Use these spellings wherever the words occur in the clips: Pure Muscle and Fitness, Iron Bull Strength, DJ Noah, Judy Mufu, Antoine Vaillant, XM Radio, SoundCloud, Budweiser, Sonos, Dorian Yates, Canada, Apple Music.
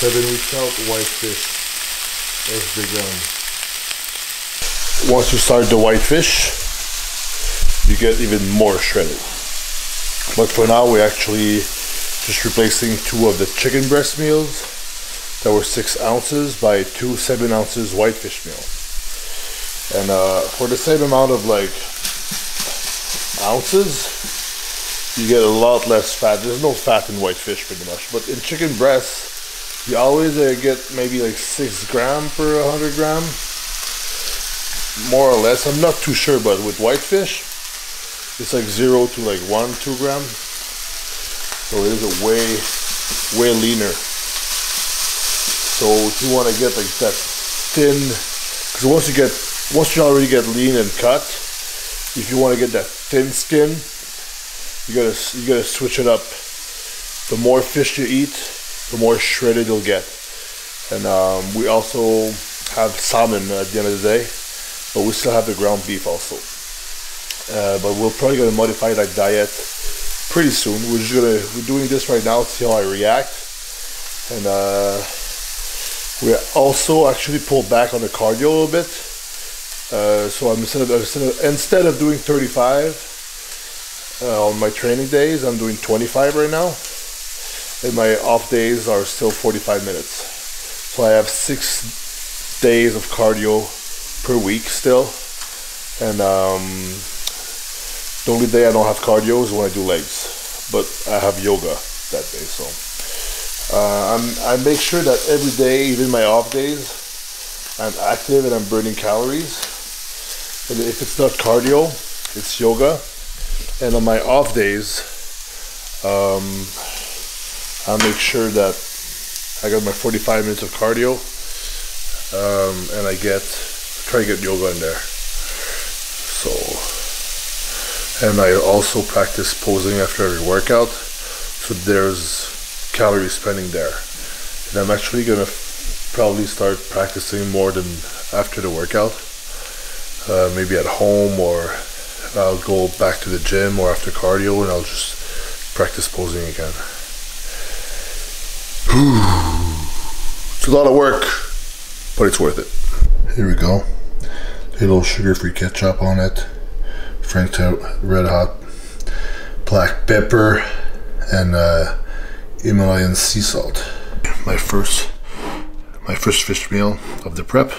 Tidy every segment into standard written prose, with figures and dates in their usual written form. So then we felt whitefish as they gone. Once you start the whitefish, you get even more shredded. But for now, we're actually just replacing two of the chicken breast meals that were 6 ounces by two 7 ounces whitefish meal. And for the same amount of like ounces, you get a lot less fat. There's no fat in whitefish pretty much, but in chicken breast, you always get maybe like 6 grams per 100 gram, more or less. I'm not too sure, but with whitefish, it's like 0 to like 1-2 grams. So it is a way leaner. So if you want to get like that thin, because once you already get lean and cut, if you want to get that thin skin, you gotta switch it up. The more fish you eat, the more shredded you'll get. And we also have salmon at the end of the day, but we still have the ground beef also. But we're probably gonna modify that diet pretty soon. We're doing this right now to see how I react. And we also actually pulled back on the cardio a little bit. So instead of doing 35. On my training days, I'm doing 25 right now, and my off days are still 45 minutes. So I have 6 days of cardio per week still, and the only day I don't have cardio is when I do legs, but I have yoga that day. So I make sure that every day, even my off days, I'm active and I'm burning calories. And if it's not cardio, it's yoga. And on my off days, I make sure that I got my 45 minutes of cardio, and I try to get yoga in there. So, and I also practice posing after every workout, so there's calorie spending there. And I'm actually gonna probably start practicing more than after the workout, maybe at home, or I'll go back to the gym or after cardio, and I'll just practice posing again. It's a lot of work, but it's worth it. Here we go. A little sugar-free ketchup on it, Frank's Red Hot, black pepper, and Himalayan sea salt. My first fish meal of the prep.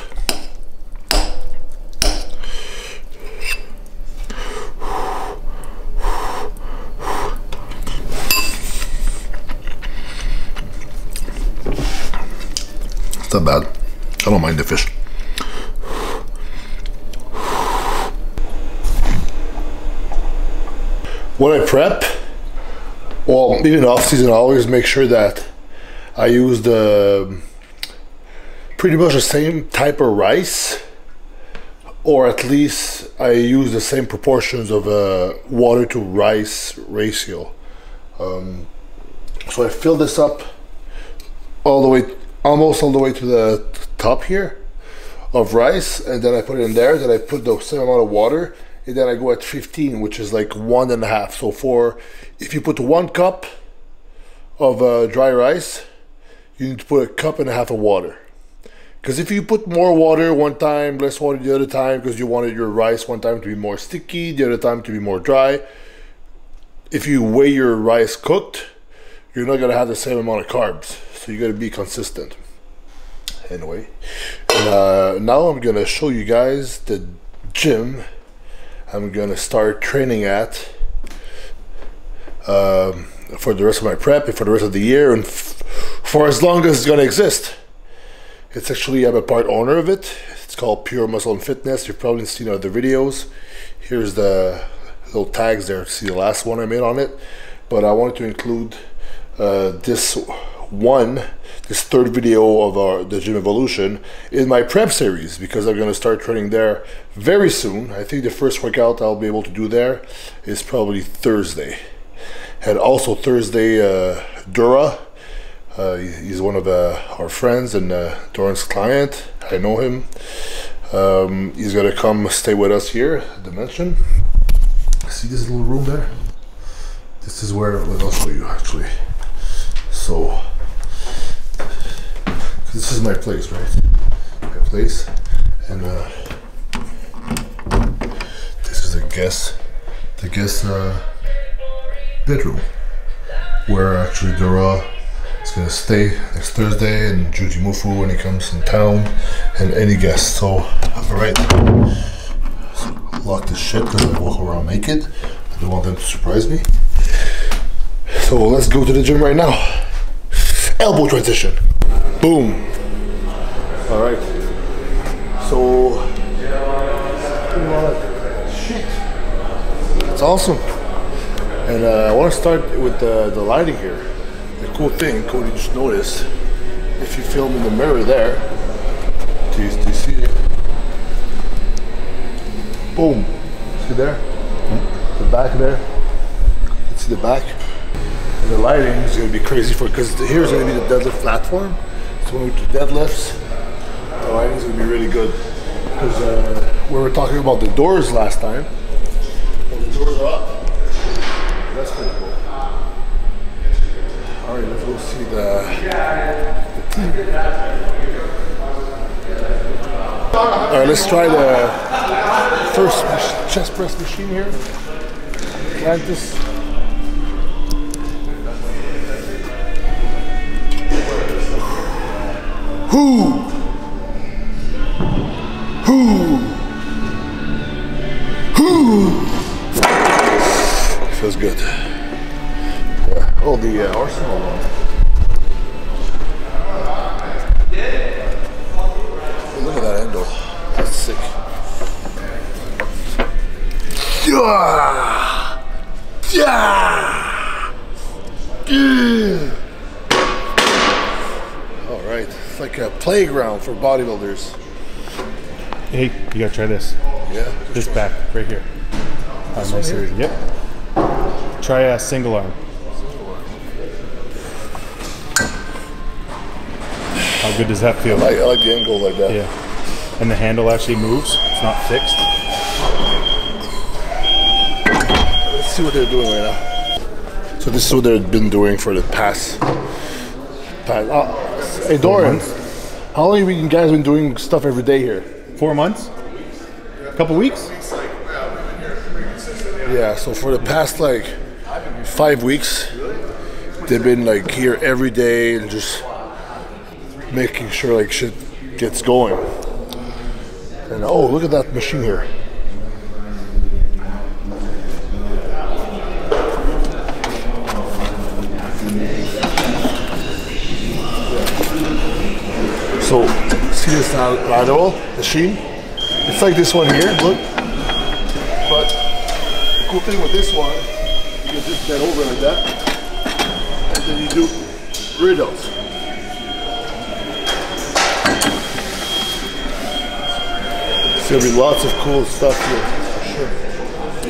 Not bad. I don't mind the fish. When I prep, well, even off season, I always make sure that I use pretty much the same type of rice, or at least I use the same proportions of water to rice ratio. So I fill this up almost all the way to the top here of rice, and then I put it in there, then I put the same amount of water, and then I go at 15, which is like 1.5. So if you put 1 cup of dry rice, you need to put 1.5 cups of water. Because if you put more water one time, less water the other time, because you wanted your rice one time to be more sticky, the other time to be more dry, if you weigh your rice cooked, you're not gonna have the same amount of carbs. So you gotta be consistent. Anyway, and, now I'm gonna show you guys the gym I'm gonna start training at for the rest of my prep, and for the rest of the year, and for as long as it's gonna exist. It's actually, I'm a part owner of it. It's called Pure Muscle and Fitness. You've probably seen other videos. Here's the little tags there. See the last one I made on it. But I wanted to include this third video of the gym evolution in my prep series, because I'm gonna start training there very soon. I think the first workout I'll be able to do there is probably Thursday. And also Thursday, Dura, he's one of our friends and Dorian's client. I know him. He's gonna come stay with us here at the mansion. See this little room there? This is where, I'll show you actually. So This is my place, right? My place. And this is the guest bedroom, where actually Dora is gonna stay next Thursday, and Judy Mufu when he comes in town, and any guest. So I'm alright. Lock this shit because I walk around naked. I don't want them to surprise me. So let's go to the gym right now. Elbow transition. Boom. All right. So shit. It's awesome. And I want to start with the lighting here. The cool thing, Cody just noticed, if you film in the mirror there, do you see it? Boom. See there? The back there. You can see the back. The lighting is going to be crazy for, because here's going to be the deadlift platform. So when we do deadlifts, the lighting is going to be really good. Because we were talking about the doors last time. And the doors are up. That's pretty cool. All right, let's go see the team. All right, let's try the first chest press machine here. Like this. Feels good. Oh, the Arsenal one. Hey, look at that handle. That's sick. Yeah! Yeah! Yeah! Alright, it's like a playground for bodybuilders. Hey, you gotta try this. Yeah. This back, right here. This nice here? Yep. Try a single arm. How good does that feel? I like the angle like that. Yeah. And the handle actually moves, it's not fixed. Let's see what they're doing right now. So this is what they've been doing for the past. Hey Dorian, how long have you guys been doing stuff every day here? 4 months? A couple weeks? Yeah, so for the past like 5 weeks, they've been like here every day and just making sure like shit gets going. And oh, look at that machine here. So, see this lateral machine? It's like this one here, look. But the cool thing with this one, you can just bend over like that, and then you do riddles. There's gonna be lots of cool stuff here, for sure.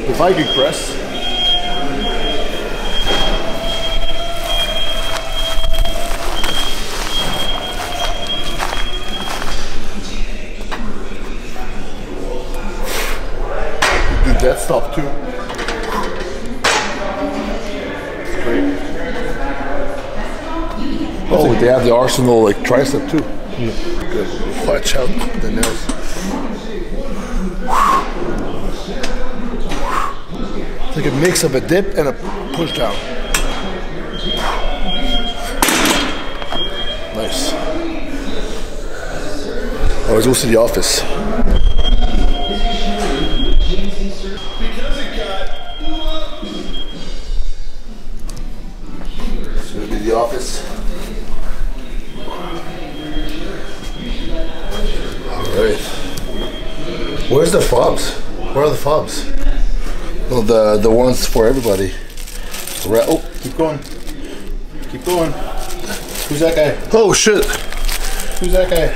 The Viking press. That stuff too. That's great. Oh, they have the Arsenal like tricep too. Yeah. Good. Watch out the nails. It's like a mix of a dip and a push down. Nice. Oh, let's go to the office. The office. Alright. Where's the fobs? Where are the fobs? Well, the ones for everybody. Oh, keep going. Keep going. Who's that guy? Oh shit. Who's that guy?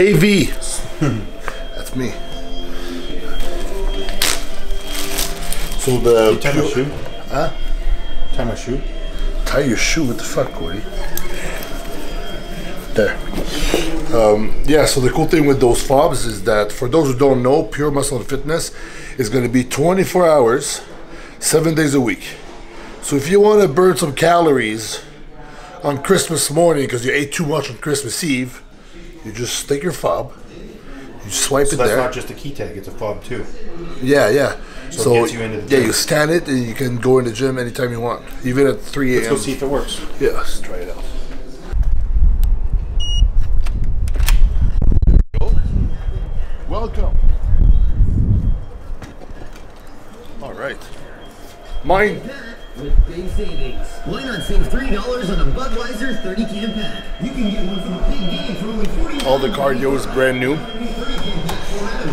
AV. That's me. So the tie my shoe. Huh? Tie my shoe. Tie your shoe, what the fuck, Cody? There. Yeah, so the cool thing with those fobs is that, for those who don't know, Pure Muscle and Fitness is going to be 24 hours, 7 days a week. So if you want to burn some calories, on Christmas morning because you ate too much on Christmas Eve, you just stick your fob, you swipe it there. So that's not just a key tag, it's a fob too. Yeah, yeah. So it gets you into the gym. You scan it and you can go in the gym anytime you want, even at 3 a.m. Let's go see if it works. Yeah, let's try it out. Welcome. All right. Mine. With big savings. Why not save $3 on a Budweiser 30-can pack? You can get one from a big game for only $40. All the cardio is brand new.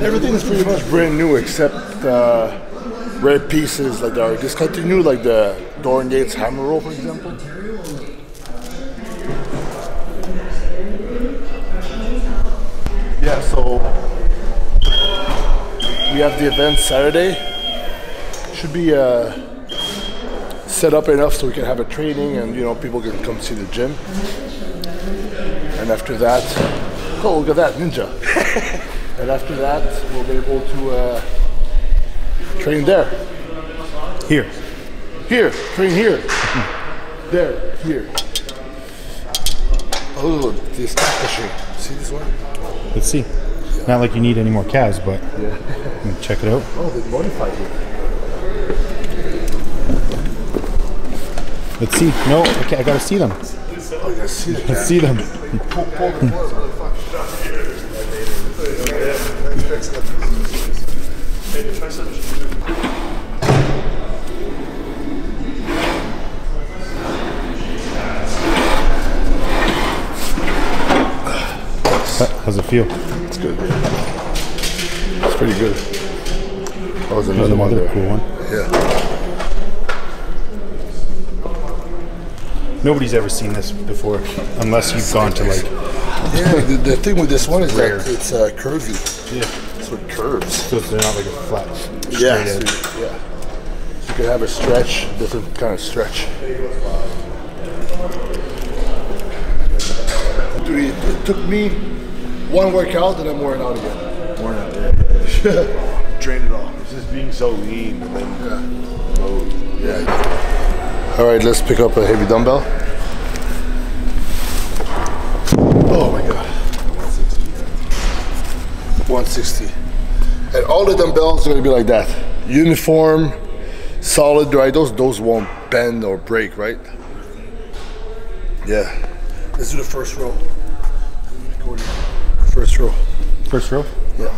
Everything is pretty much brand new except rare pieces that are discontinued, like the Dorian Yates hammer roll, for example. Yeah, so we have the event Saturday. Should be set up enough so we can have a training and, you know, people can come see the gym. And after that, oh, look at that, ninja. And after that, we'll be able to train there. Here. Here, train here. Mm. There, here. Oh, this back machine. See this one? Let's see. Yeah. Not like you need any more calves, but yeah. Check it out. Oh, they modified it. Let's see. No, okay, I gotta see them. Oh, you gotta see them. Let's see them. How's it feel? It's good. Yeah. It's pretty good. That was another one there. Cool one. Yeah. Nobody's ever seen this before, unless you've gone to like. Yeah. The thing with this one is rare. That it's curvy. Yeah. It's with curves. So they're not like a flat. Yeah. So yeah. So you can have a stretch, different kind of stretch. It took me one workout and I'm worn out again. Worn out, yeah. Drained it all. It's just being so lean. And then, oh, yeah. All right, let's pick up a heavy dumbbell. Oh my God. 160. And all the dumbbells are gonna be like that. Uniform, solid, right? Those won't bend or break, right? Yeah. Let's do the first row. First row. First row? Yeah.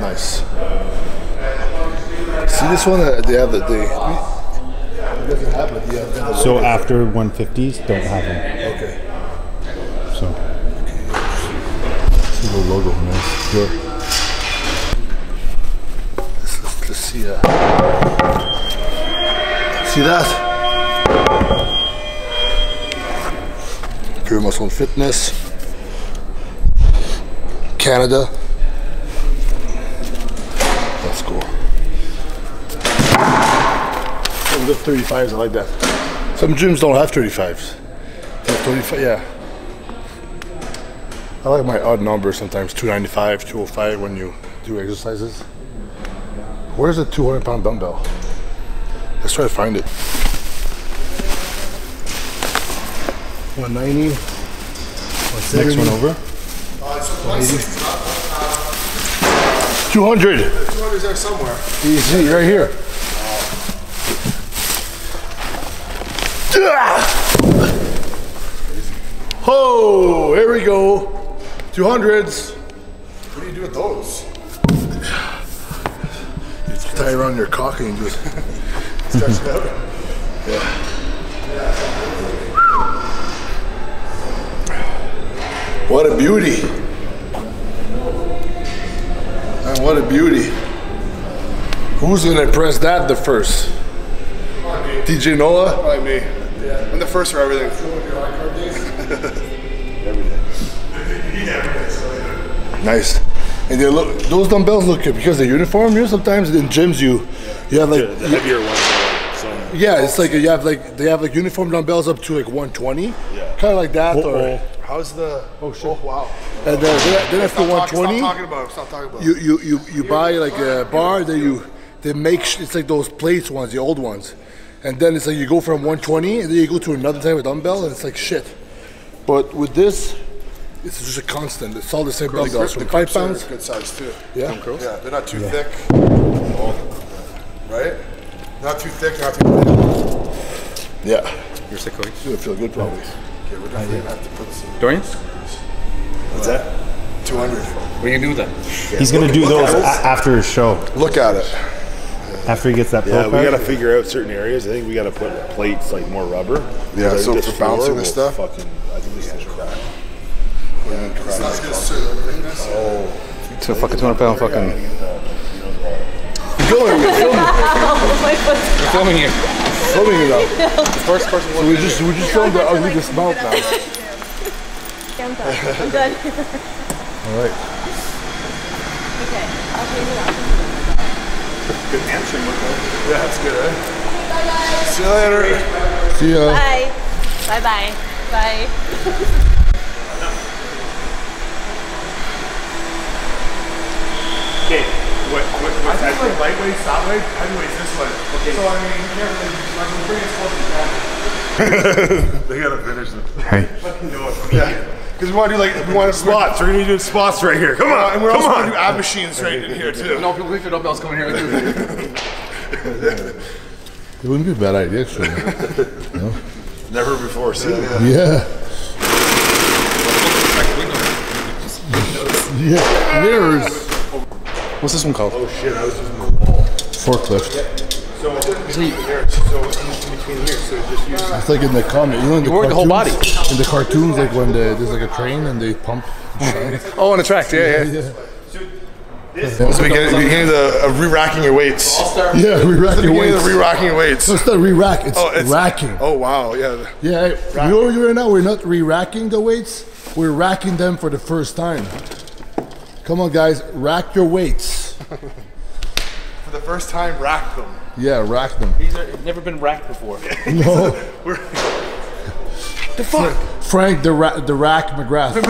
Nice. See this one? They have the. It doesn't have it. Yeah. So after 150s, don't have them. Okay. So. Okay. See the logo, nice. Sure. Let's see that. See that? Pure Muscle and Fitness, Canada. That's cool. Some good 35s, I like that. Some gyms don't have 35s. They have 35, yeah. I like my odd numbers sometimes, 295, 205 when you do exercises. Where's the 200-pound dumbbell? Let's try to find it. 190. What's the next one over? 200. 200's there somewhere. Easy, right here. Oh, here we go. 200s. What do you do with those? You tie around your cock and just stretch it out. Yeah. What a beauty. And what a beauty. Who's going to impress that the first? DJ Noah? Probably me. Yeah. I'm the first for everything. Every day. Nice. And they look, those dumbbells look good because they're uniform. You know, sometimes in gyms you have like... Yeah, the heavier ones. So. Yeah, it's like you have like, they have like uniform dumbbells up to like 120. Yeah. Kind of like that. Or... How's the... Oh, shit. Oh, wow. And then after 120... Stop talking about it. You buy like a bar, then you they make, it's like those plates ones, the old ones. And then it's like you go from 120 and then you go to another type of dumbbell and it's like shit. But with this, it's just a constant. It's all the same dumbbells from 5 pounds. Good size too. Yeah. Yeah, they're not too thick. Right? Not too thick, not too thin. Yeah. You're sick, Cody? It's gonna feel good probably. Okay, we're definitely gonna have to put some. Dorian? What's that? 200. What are you gonna do with that? Yeah, he's gonna do those after his show. Look at it. After he gets that profile. Yeah, we gotta figure out certain areas. I think we gotta put plates, like more rubber. Yeah, so for bouncing this stuff. Fucking, I think this is crack. It's not gonna serve this. Oh. It's a fucking 200-pound fucking. We're filming you. Filming you now. First person. So we just filmed the ugly dismount now. I'm done. All right. Okay, I'll show you that. Good hamstring work. Yeah, that's good, eh? Bye bye. See you later. See ya. Bye. Bye bye. Bye. Okay, what? I think like lightweight, stopweight, heavyweight this one. Okay. So I mean, you can't really, like, bring it close to that. They gotta finish this. Hey. Fucking do it. Yeah. Because we want to do like, we want to squats. We're going to be doing squats right here. Come on. And we're also going to do ab machines right in here too. No, people leave their dumbbells coming here. It wouldn't be a bad idea, actually. No? Never before seen. Yeah. Yeah. Mirrors. What's this one called? Oh shit, I was using the wall. Forklift. So it's in between here, so just use it's like in the comic. You know, you work the whole body. In the cartoons, like when there's like a train and they pump. Oh, on the track, yeah. So beginning of re-racking your weights. Yeah, re-racking your weights. No, it's not re-rack, it's racking. Oh wow, yeah. Yeah, you know what we're doing now? We're not re-racking the weights, we're racking them for the first time. Come on guys, rack your weights. For the first time, rack them. Yeah, rack them. These are never been racked before. No. The fuck? Frank the Rack McGrath. What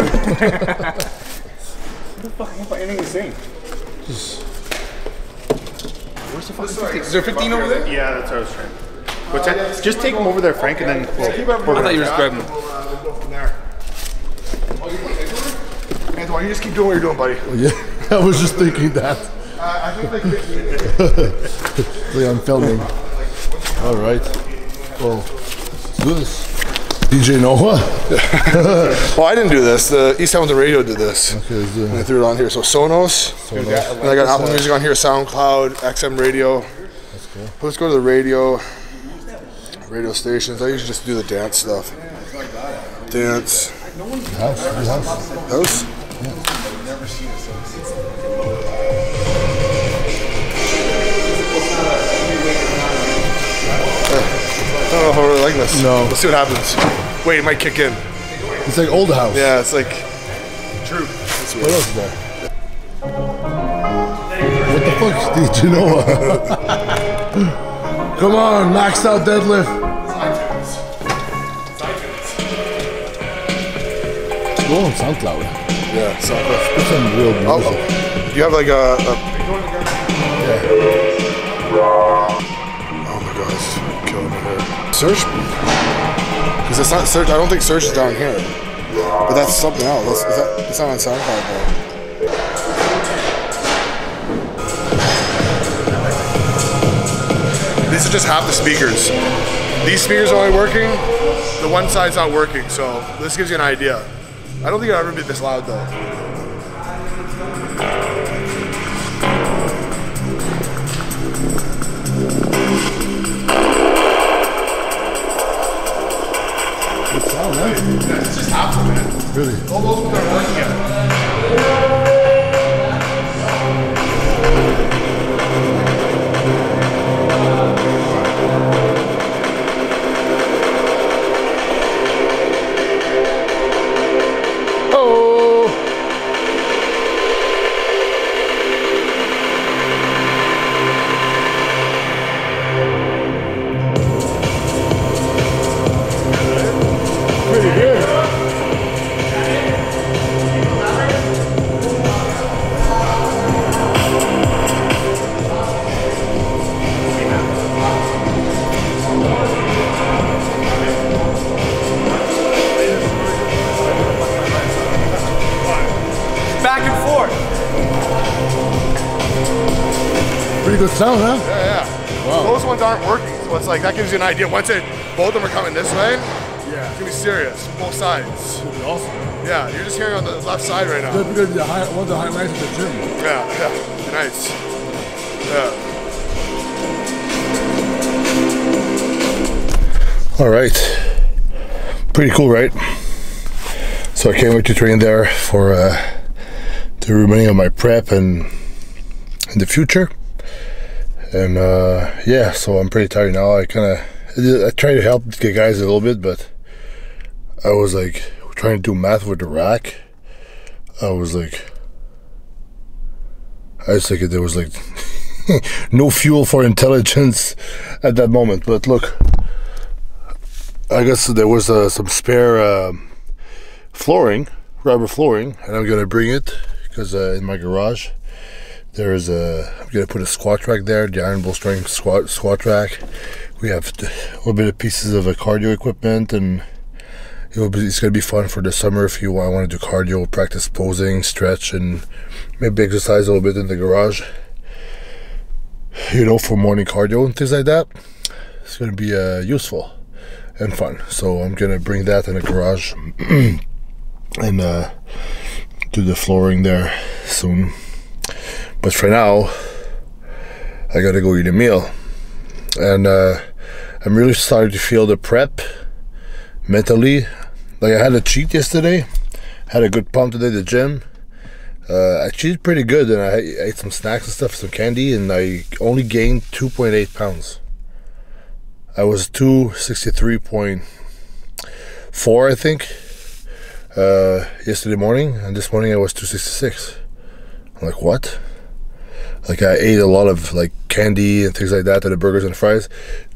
the fuck am I ending this thing? Where's the fucking 15? Is there 15 over there? Yeah, that's what I was trying. What's that? Just take them over there, Frank, and then I thought you were just grabbing them. We'll go from there. Oh, you want to take over? Antoine, you just keep doing what you're doing, buddy. Oh, yeah, I was just thinking that. I think they could be in there. I'm filming. All right. Well, this DJ Noah. Well, I didn't do this. The East Hamilton Radio did this. Okay, and I threw it on here. So Sonos. And I got Apple Music on here, SoundCloud, XM Radio. That's cool. Let's go to the radio stations. I usually just do the dance stuff. Dance. House. Yeah. I've never seen it. I don't know if I really like this. No. Let's see what happens. Wait, it might kick in. It's like old house. Yeah, it's like... True. What else is there? What the fuck is DJ Noah? Come on, maxed out deadlift. It's go on SoundCloud. Yeah, SoundCloud. Put some real music. Oh, do you have like a... Yeah. Search? Because it's not search. I don't think search is down here. But that's something else. It's not on SoundCloud though. These are just half the speakers. These speakers are only working. The one side's not working. So this gives you an idea. I don't think I've ever been this loud though. It's just half of it. Really? All those ones are working at it. Pretty good. pretty good sound, huh? Yeah, yeah. Wow. Those ones aren't working, so it's like, that gives you an idea. Once it, both of them are coming this way, yeah, it's gonna be serious, both sides. It'll be awesome. Yeah, you're just hearing on the left side right now. That's because the high, one of the highlights of the gym. Yeah, yeah, nice. Yeah. All right, pretty cool, right? So I can't wait to train there for the remaining of my prep and in the future. And yeah, so I'm pretty tired now. I try to help the guys a little bit, but I was like trying to do math with the rack. I was like, there was like no fuel for intelligence at that moment. But look, I guess there was some spare flooring, rubber flooring, and I'm gonna bring it because in my garage there is a. I'm gonna put a squat rack there, the Iron Bull Strength squat rack. We have a little bit of pieces of cardio equipment, and it's gonna be fun for the summer if you want to do cardio, practice posing, stretch, and maybe exercise a little bit in the garage. You know, for morning cardio and things like that. It's gonna be useful and fun. So I'm gonna bring that in the garage and do the flooring there soon. But for now, I gotta go eat a meal. And I'm really starting to feel the prep mentally. Like I had a cheat yesterday, had a good pump today at the gym. I cheated pretty good, and I ate some snacks and stuff, some candy, and I only gained 2.8 pounds. I was 263.4, I think, yesterday morning, and this morning I was 266. I'm like, what? Like, I ate a lot of like candy and things like that, and the burgers and fries.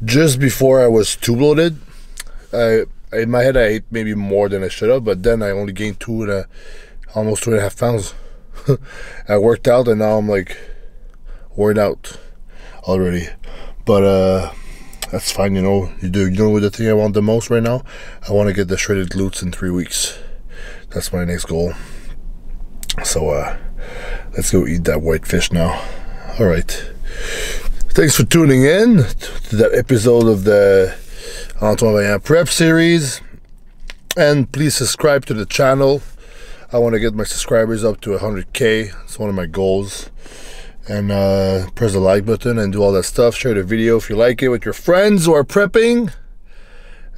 Just before I was too bloated, in my head I ate maybe more than I should have, but then I only gained almost 2.5 pounds. I worked out, and now I'm like worn out already, but that's fine, you know. You know what the thing I want the most right now? I want to get the shredded glutes in 3 weeks. That's my next goal. So let's go eat that white fish now. All right. Thanks for tuning in to that episode of the Antoine Vaillant Prep Series. And please subscribe to the channel. I want to get my subscribers up to 100K. It's one of my goals. And press the like button and do all that stuff. Share the video if you like it with your friends who are prepping.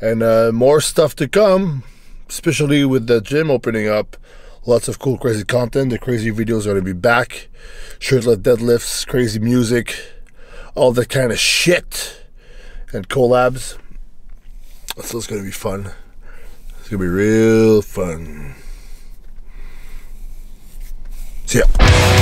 And more stuff to come, especially with the gym opening up. Lots of cool, crazy content. The crazy videos are going to be back. Shirtless deadlifts, crazy music, all that kind of shit. And collabs. So it's going to be fun. It's going to be real fun. See ya.